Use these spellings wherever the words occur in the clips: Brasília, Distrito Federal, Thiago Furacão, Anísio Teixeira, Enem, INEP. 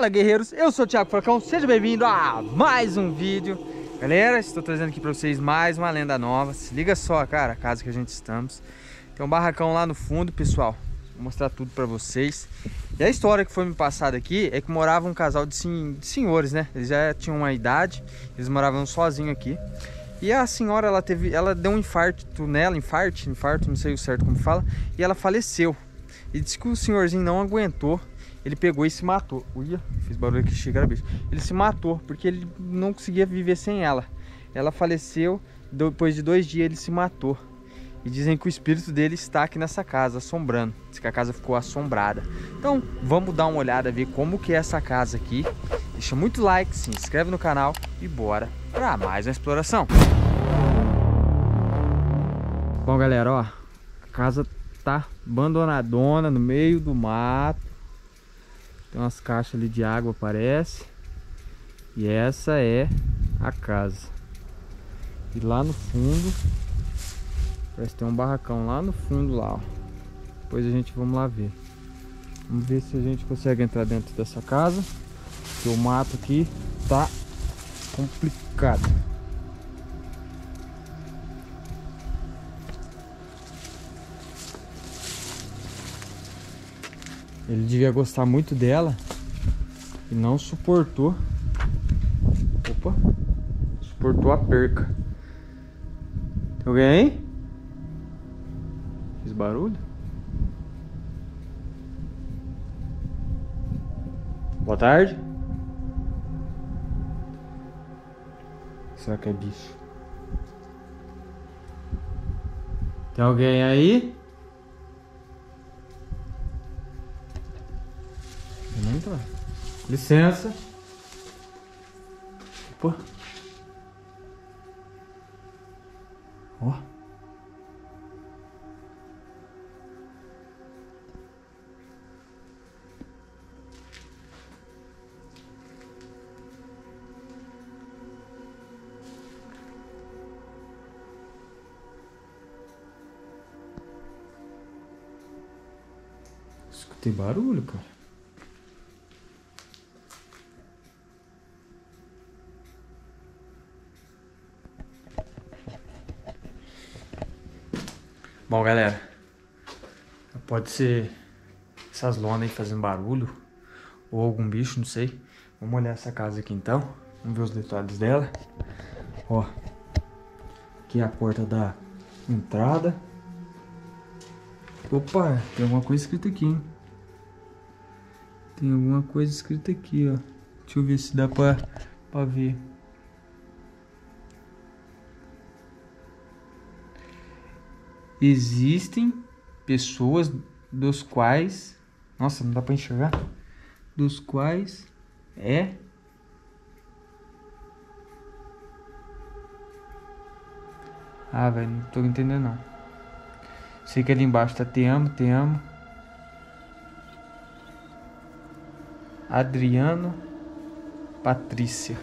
Fala, guerreiros, eu sou o Thiago Furacão, seja bem-vindo a mais um vídeo. Galera, estou trazendo aqui para vocês mais uma lenda nova. Se liga só, cara, a casa que a gente estamos. Tem um barracão lá no fundo, pessoal. Vou mostrar tudo para vocês. E a história que foi me passada aqui é que morava um casal de senhores, né? Eles já tinham uma idade, eles moravam sozinhos aqui. E a senhora, ela deu um infarto nela, infarto, não sei o certo como fala. E ela faleceu. E disse que o senhorzinho não aguentou. Ele pegou e se matou. Uia, fiz barulho aqui, xícara, bicho. Ele se matou porque ele não conseguia viver sem ela. Ela faleceu, depois de 2 dias ele se matou. E dizem que o espírito dele está aqui nessa casa, assombrando. Diz que a casa ficou assombrada. Então, vamos dar uma olhada, ver como que é essa casa aqui. Deixa muito like, se inscreve no canal e bora para mais uma exploração. Bom, galera, ó. A casa tá abandonadona no meio do mato. Tem umas caixas ali de água, parece. E essa é a casa. E lá no fundo, parece que tem um barracão lá no fundo, lá, ó. Depois a gente, vamos lá ver. Vamos ver se a gente consegue entrar dentro dessa casa. Porque o mato aqui tá complicado. Ele devia gostar muito dela e não suportou. Opa! Suportou a perca. Tem alguém aí? Fiz barulho? Boa tarde. Será que é bicho? Tem alguém aí? Licença. Opa. Ó. Escutei barulho, cara. Bom, galera, pode ser essas lonas aí fazendo barulho ou algum bicho, não sei. Vamos olhar essa casa aqui então, vamos ver os detalhes dela. Ó, aqui é a porta da entrada. Opa, tem alguma coisa escrita aqui, hein? Tem alguma coisa escrita aqui, ó. Deixa eu ver se dá pra ver. Existem pessoas dos quais... Nossa, não dá pra enxergar. Dos quais é... Ah, velho, não tô entendendo, não. Sei que ali embaixo tá te amo, te amo. Adriano Patrícia.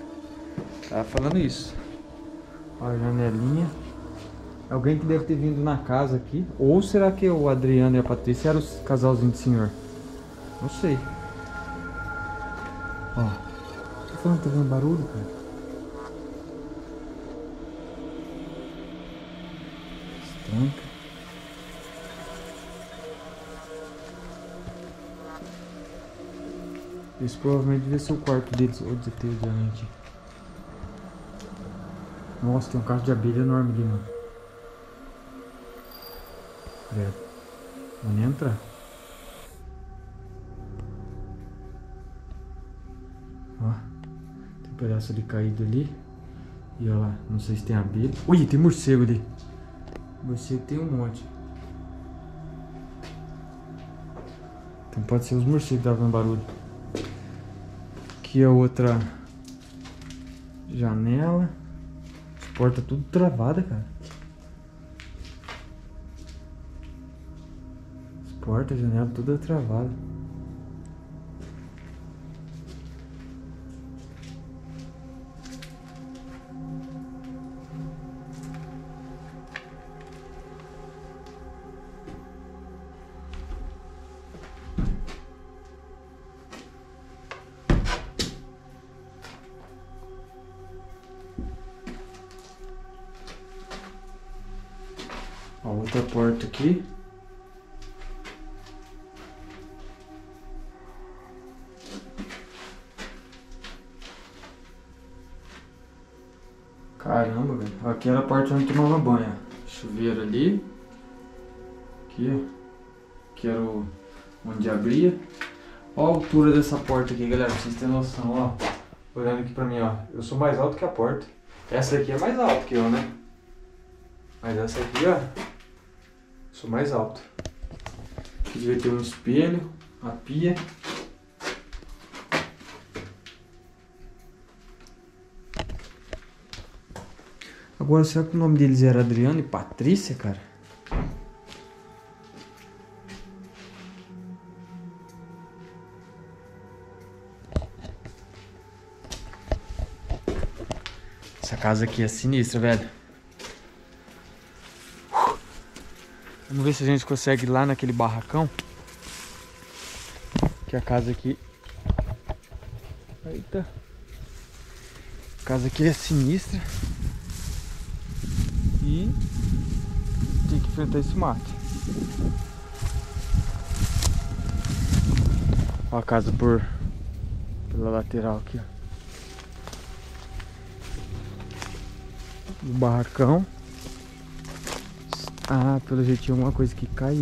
Tava falando isso. Olha a janelinha. Alguém que deve ter vindo na casa aqui. Ou será que o Adriano e a Patrícia eram os casalzinhos de senhor? Não sei. Ó. Tô falando, tá vendo barulho, cara? Estranho. Esse provavelmente devia ser o quarto deles. Ou de ter diante. Nossa, tem um cacho de abelha enorme ali, mano. Vamos entrar. Ó, tem um pedaço ali caído ali. E olha lá, não sei se tem abelha. Ui, tem morcego ali. Morcego tem um monte. Então pode ser os morcegos que estavam barulho. Aqui é outra janela. As portas tudo travada, cara. Porta, janela, toda travada. essa porta aqui. Caramba, velho. Aqui era a parte onde tomava banho. Chuveiro ali. Aqui, ó. Que era onde abria. Olha a altura dessa porta aqui, galera, pra vocês terem noção, ó. Olhando aqui pra mim, ó. Eu sou mais alto que a porta. Essa aqui é mais alta que eu, né? Mas essa aqui, ó. Sou mais alto. Aqui devia ter um espelho, a pia. Agora, será que o nome deles era Adriano e Patrícia, cara? Essa casa aqui é sinistra, velho. Vamos ver se a gente consegue ir lá naquele barracão. Que a casa aqui... Eita. A casa aqui é sinistra. E tem que enfrentar esse mato. Ó a casa pela lateral aqui, ó. O barracão. Ah, pelo jeito tinha alguma coisa que caiu,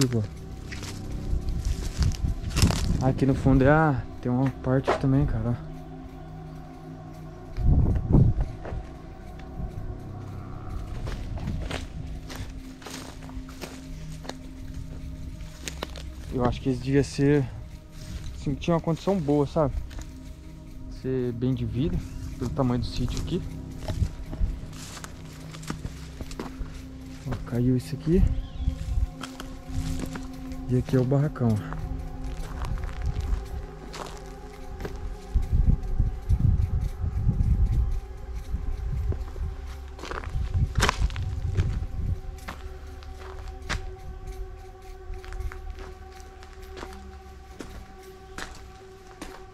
ó. Aqui no fundo é tem uma parte também, cara. Eu acho que esse devia ser assim, tinha uma condição boa, sabe? Ser bem de vida pelo tamanho do sítio aqui. Caiu isso aqui. E aqui é o barracão.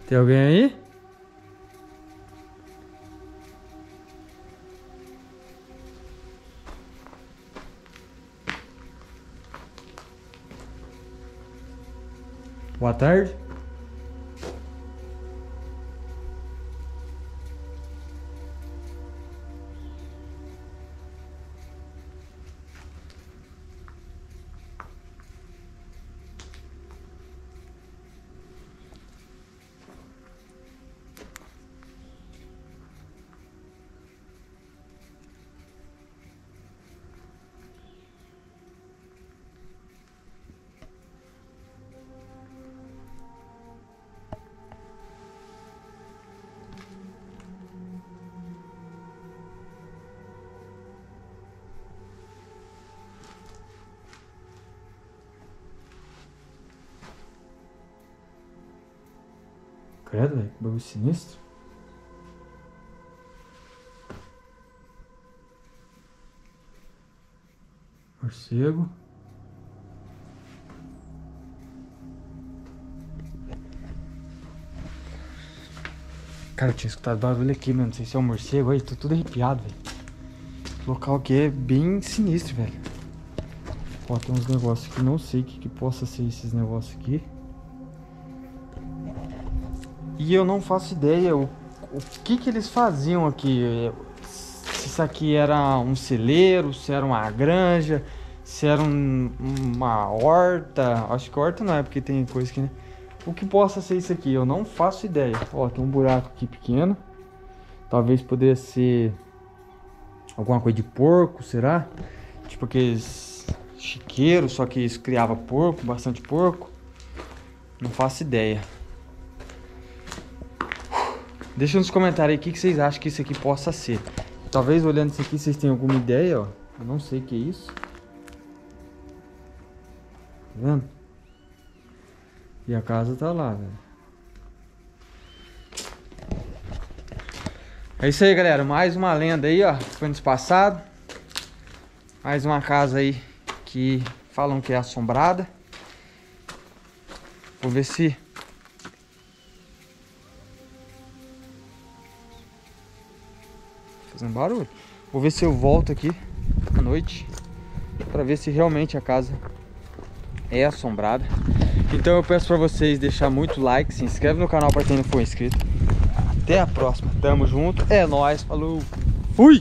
Tem alguém aí? Boa tarde. Credo, velho, que bagulho sinistro. Morcego. Cara, eu tinha escutado barulho aqui, mano. Não sei se é um morcego aí, tô tudo arrepiado, velho. O local aqui é bem sinistro, velho. Ó, tem uns negócios aqui, não sei o que possa ser esses negócios aqui. E eu não faço ideia o que eles faziam aqui. Se isso aqui era um celeiro, se era uma granja, se era uma horta. Acho que horta não é, porque tem coisa aqui, né? O que possa ser isso aqui, eu não faço ideia. Ó, tem um buraco aqui pequeno. Talvez poderia ser alguma coisa de porco, será? Tipo aqueles chiqueiros, só que eles criavam porco, bastante porco. Não faço ideia. Deixa nos comentários aí o que vocês acham que isso aqui possa ser. Talvez olhando isso aqui vocês tenham alguma ideia, ó. Eu não sei o que é isso. Tá vendo? E a casa tá lá, velho. É isso aí, galera. Mais uma lenda aí, ó. Foi no passado. Mais uma casa aí que falam que é assombrada. Vou ver se... Fazendo barulho. Vou ver se eu volto aqui à noite para ver se realmente a casa é assombrada. Então eu peço para vocês deixar muito like, se inscreve no canal para quem não for inscrito. Até a próxima, tamo junto, é nóis, falou, fui!